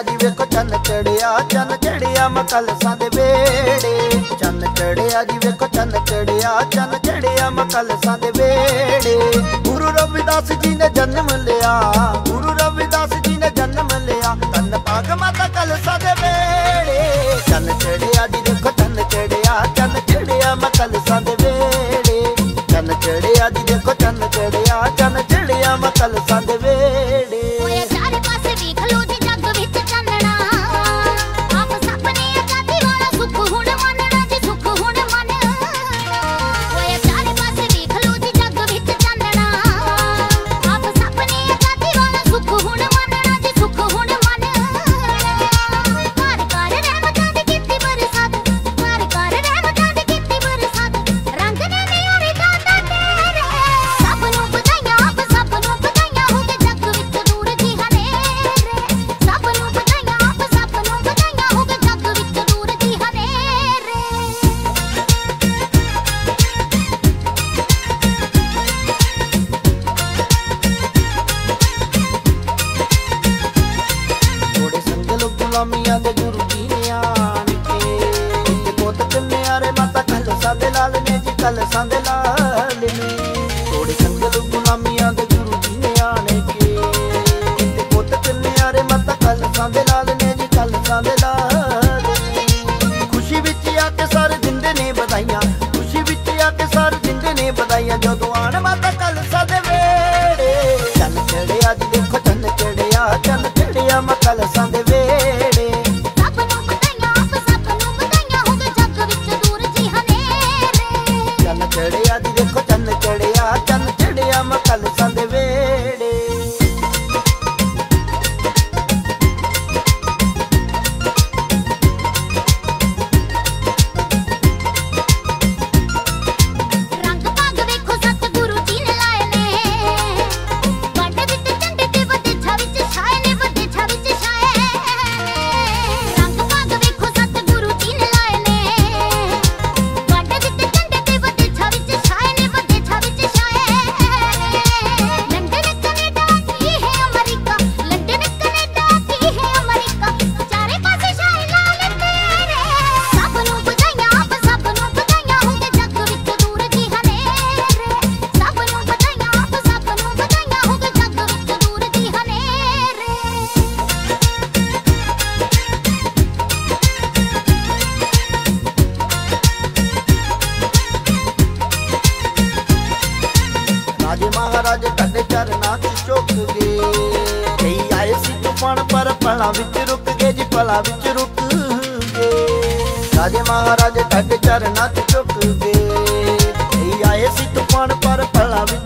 जी वेखो चन चढ़िया मकलसा दे वेड़े, चन चढ़िया जी वेखो चन चढ़िया मकलसा दे वेड़े। गुरु रविदास जी ने जन्म लिया, गुरु रविदास जी ने जन्म लिया तन पाग माता कलसा दे वेड़े। चन चढ़िया जी वेखो चन चढ़िया मकलसा दे वेड़े, चन चढ़िया जी वेखो चन चढ़िया मकलसा दे वेड़े। राजे महाराजे ठाडे चरनां च झुक गए, आए सी तूफान पर भला